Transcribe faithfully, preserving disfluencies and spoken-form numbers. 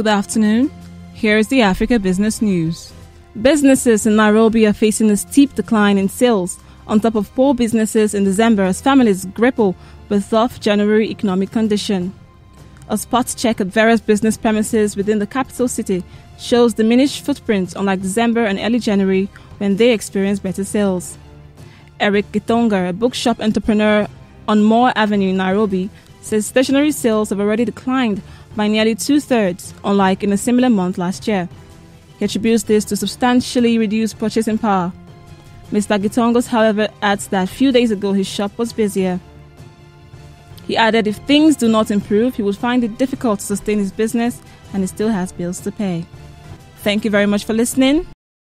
Good afternoon. Here is the Africa Business News. Businesses in Nairobi are facing a steep decline in sales, on top of poor businesses in December as families grapple with tough January economic condition. A spot check at various business premises within the capital city shows diminished footprints, unlike December and early January, when they experienced better sales. Eric Gitonga, a bookshop entrepreneur on Moi Avenue in Nairobi, says stationery sales have already declined by nearly two-thirds, unlike in a similar month last year. He attributes this to substantially reduced purchasing power. Mister Gitongos, however, adds that a few days ago his shop was busier. He added if things do not improve, he would find it difficult to sustain his business, and he still has bills to pay. Thank you very much for listening.